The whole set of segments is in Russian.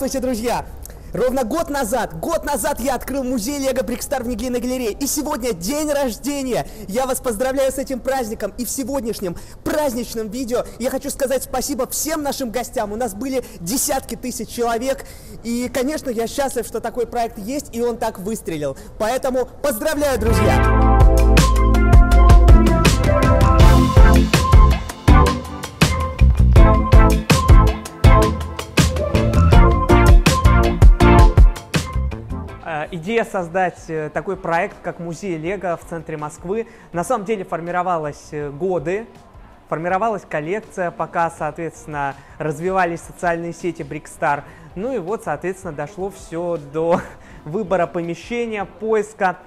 Здравствуйте, друзья! Ровно год назад я открыл музей Лего Brick Star в Неглинной галерее. И сегодня день рождения. Я вас поздравляю с этим праздником. И в сегодняшнем праздничном видео я хочу сказать спасибо всем нашим гостям. У нас были десятки тысяч человек. И, конечно, я счастлив, что такой проект есть, и он так выстрелил. Поэтому поздравляю, друзья! Идея создать такой проект, как музей Лего в центре Москвы, на самом деле формировалась годы, формировалась коллекция, пока, соответственно, развивались социальные сети Brick Star. Ну и вот, соответственно, дошло все до выбора помещения, поиска.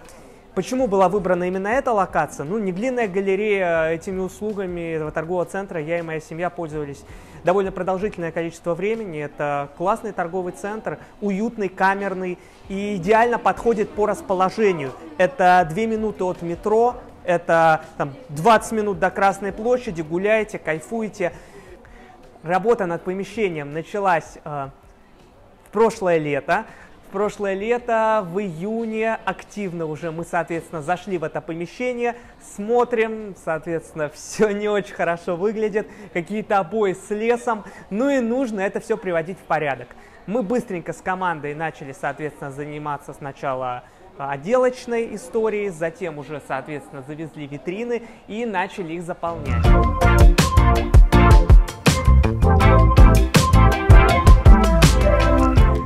Почему была выбрана именно эта локация? Ну, Неглинная галерея, этими услугами этого торгового центра я и моя семья пользовались довольно продолжительное количество времени. Это классный торговый центр, уютный, камерный и идеально подходит по расположению. Это 2 минуты от метро, это там, 20 минут до Красной площади, гуляете, кайфуете. Работа над помещением началась в прошлое лето. В июне активно уже мы, соответственно, зашли в это помещение, смотрим, соответственно, все не очень хорошо выглядит, какие-то обои с лесом, ну и нужно это все приводить в порядок. Мы быстренько с командой начали, соответственно, заниматься сначала отделочной историей, затем уже, соответственно, завезли витрины и начали их заполнять.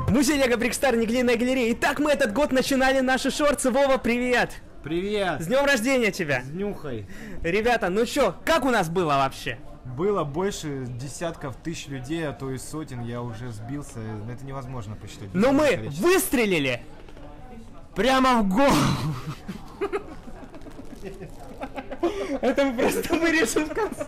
Музей Лего Brick Star, Неглинная галерея. Итак, мы этот год начинали наши шорты. Вова, привет! Привет! С днем рождения тебя! С днюхой! Ребята, ну чё, как у нас было вообще? Было больше десятков тысяч людей, а то и сотен. Я уже сбился, это невозможно посчитать. Но мы выстрелили! Прямо в голову! Это мы просто вырежем в конце.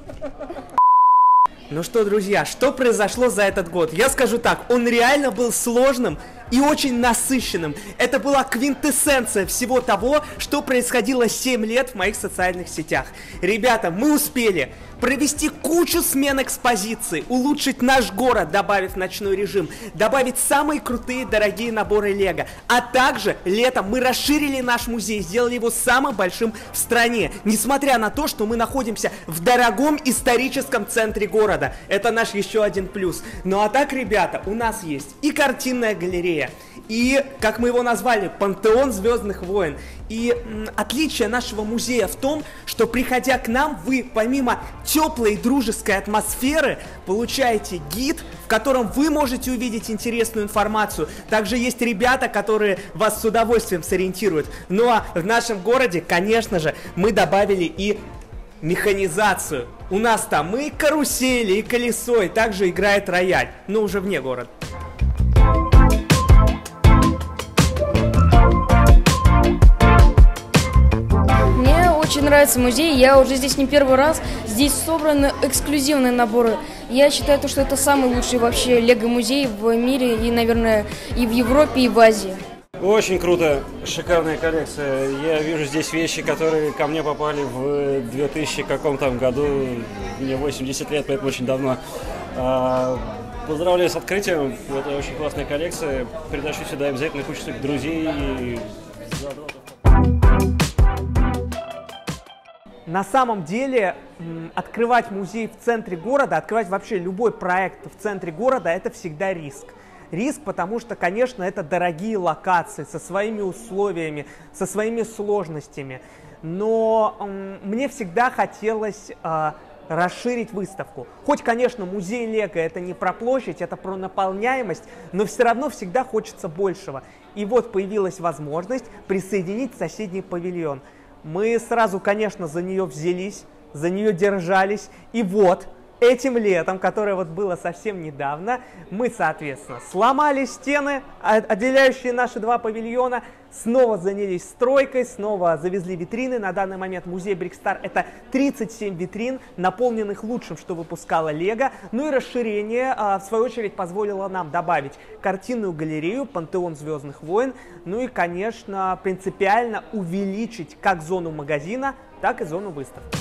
Ну что, друзья, что произошло за этот год? Я скажу так, он реально был сложным и очень насыщенным. Это была квинтэссенция всего того, что происходило 7 лет в моих социальных сетях. Ребята, мы успели провести кучу смен экспозиций, улучшить наш город, добавив ночной режим, добавить самые крутые дорогие наборы Лего. А также летом мы расширили наш музей, сделали его самым большим в стране, несмотря на то, что мы находимся в дорогом историческом центре города. Это наш еще один плюс. Ну а так, ребята, у нас есть и картинная галерея, и, как мы его назвали, пантеон Звездных войн. И отличие нашего музея в том, что, приходя к нам, вы, помимо теплой и дружеской атмосферы, получаете гид, в котором вы можете увидеть интересную информацию. Также есть ребята, которые вас с удовольствием сориентируют. Ну а в нашем городе, конечно же, мы добавили и механизацию. У нас там и карусели, и колесо, и также играет рояль, но уже вне города. Очень нравится музей, я уже здесь не первый раз, здесь собраны эксклюзивные наборы. Я считаю, что это самый лучший вообще лего-музей в мире и, наверное, и в Европе, и в Азии. Очень круто, шикарная коллекция. Я вижу здесь вещи, которые ко мне попали в 2000 каком-то году, мне 80 лет, поэтому очень давно. Поздравляю с открытием, это очень классная коллекция, притащу сюда обязательно кучу своих друзей и задротов. На самом деле, открывать музей в центре города, открывать вообще любой проект в центре города, это всегда риск. Риск, потому что, конечно, это дорогие локации со своими условиями, со своими сложностями. Но мне всегда хотелось расширить выставку. Хоть, конечно, музей Лего это не про площадь, это про наполняемость, но все равно всегда хочется большего. И вот появилась возможность присоединить соседний павильон. Мы сразу, конечно, за нее взялись, за нее держались. И вот этим летом, которое вот было совсем недавно, мы, соответственно, сломали стены, отделяющие наши два павильона, снова занялись стройкой, снова завезли витрины. На данный момент музей Brick Star — это 37 витрин, наполненных лучшим, что выпускала Лего. Ну и расширение, в свою очередь, позволило нам добавить картинную галерею, пантеон Звездных войн, ну и, конечно, принципиально увеличить как зону магазина, так и зону выставки.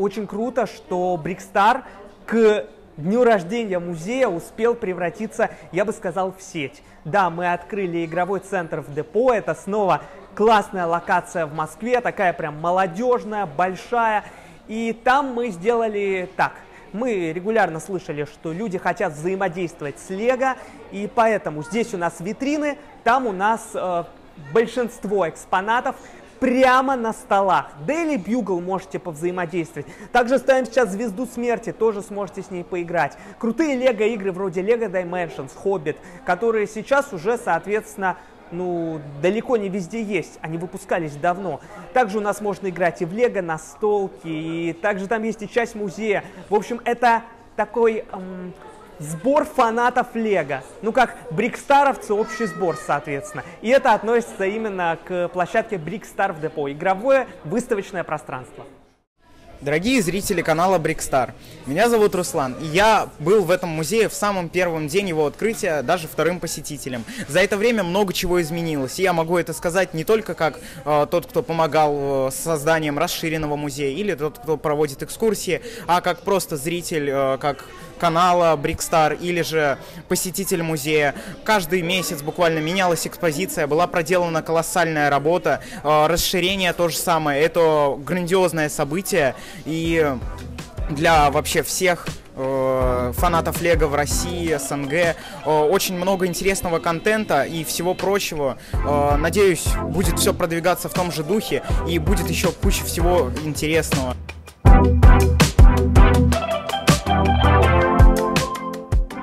очень круто, что Brick Star к дню рождения музея успел превратиться, я бы сказал, в сеть. Да, мы открыли игровой центр в депо, это снова классная локация в Москве, такая прям молодежная, большая. И там мы сделали так. Мы регулярно слышали, что люди хотят взаимодействовать с Лего, и поэтому здесь у нас витрины, там у нас большинство экспонатов прямо на столах. Daily Bugle можете повзаимодействовать. Также ставим сейчас Звезду Смерти, тоже сможете с ней поиграть. Крутые Лего игры вроде Lego Dimensions, Хоббит, которые сейчас уже, соответственно, ну, далеко не везде есть, они выпускались давно. Также у нас можно играть и в Лего, настолки, и также там есть и часть музея. В общем, это такой сбор фанатов Лего. Ну, как брикстаровцы, общий сбор, соответственно. И это относится именно к площадке Brick Star в депо, игровое выставочное пространство. Дорогие зрители канала Brick Star, меня зовут Руслан, и я был в этом музее в самом первом день его открытия, даже вторым посетителем. За это время много чего изменилось, и я могу это сказать не только как тот, кто помогал с созданием расширенного музея, или тот, кто проводит экскурсии, а как просто зритель, как канала Brick Star, или же посетитель музея. Каждый месяц буквально менялась экспозиция, была проделана колоссальная работа, расширение то же самое, это грандиозное событие. И для вообще всех фанатов Лего в России, СНГ, очень много интересного контента и всего прочего. Надеюсь, будет все продвигаться в том же духе и будет еще куча всего интересного.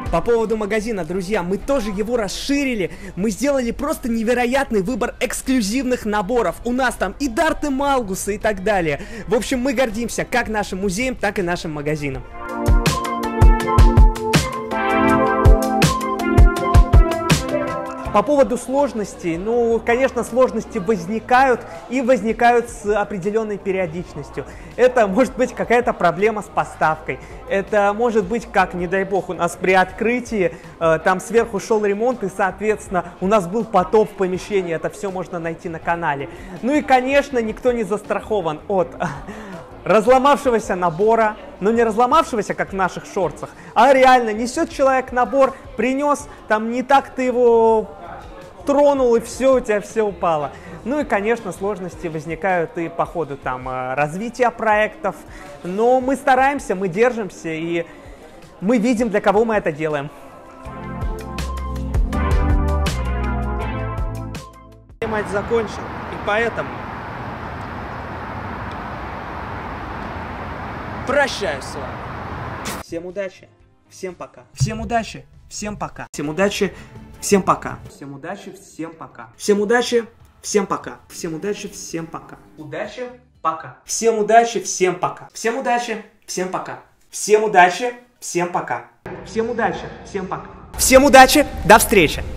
По поводу магазина, друзья, мы тоже его расширили, мы сделали просто невероятный выбор эксклюзивных наборов. У нас там и Дарты Малгуса и так далее. В общем, мы гордимся как нашим музеем, так и нашим магазином. По поводу сложностей, ну, конечно, сложности возникают и возникают с определенной периодичностью. Это может быть какая-то проблема с поставкой. Это может быть, как, не дай бог, у нас при открытии там сверху шел ремонт и, соответственно, у нас был потоп в помещении. Это все можно найти на канале. Ну и, конечно, никто не застрахован от разломавшегося набора, но не разломавшегося, как в наших шорцах, а реально несет человек набор, принес, там не так ты его тронул, и все, у тебя все упало. Ну и, конечно, сложности возникают и по ходу там развития проектов, но мы стараемся, мы держимся, и мы видим, для кого мы это делаем. Матч закончен, и поэтому прощаюсь с вами. Всем удачи, всем пока. Всем удачи, всем пока. Всем удачи, всем пока. Всем удачи, всем пока. Всем удачи, всем пока. Всем удачи, всем пока. Удачи, пока. Всем удачи, всем пока. Всем удачи, всем пока. Всем удачи, всем пока. Всем удачи, всем пока. Всем удачи, до встречи.